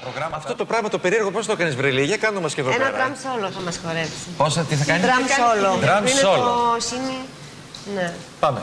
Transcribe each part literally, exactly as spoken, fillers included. Προγράμματα. Αυτό το πράγμα το περίεργο πώς το έκανες βρε Λίγε, κάνουμε μας και εδώ πέρα. Ένα drum solo θα μας χορέψει. Πώς, τι θα κάνεις? Drum solo. Drum solo. Ναι. Πάμε.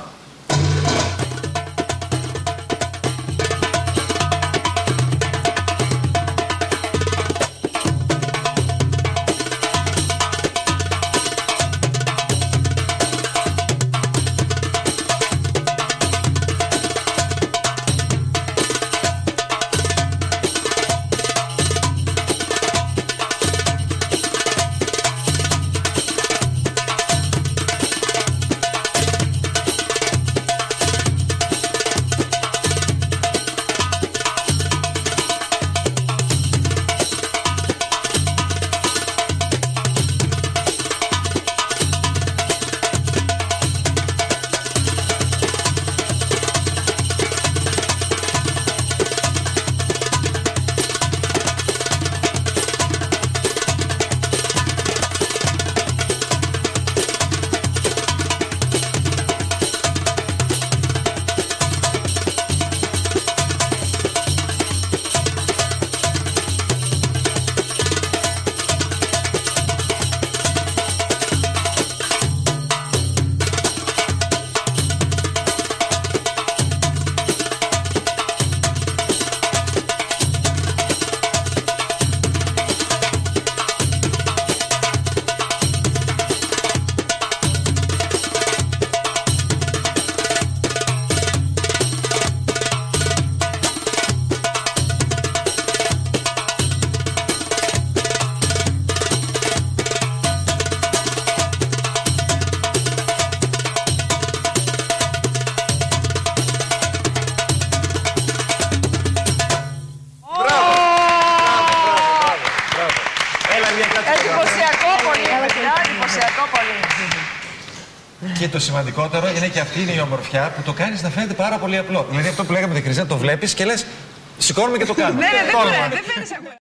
Και το σημαντικότερο είναι και αυτή είναι η ομορφιά που το κάνεις να φαίνεται πάρα πολύ απλό. Δηλαδή αυτό που λέγαμε την Χριστίνα, το βλέπεις και λες σηκώνουμε και το κάνουμε. Ναι, ναι, δεν φαίνεται.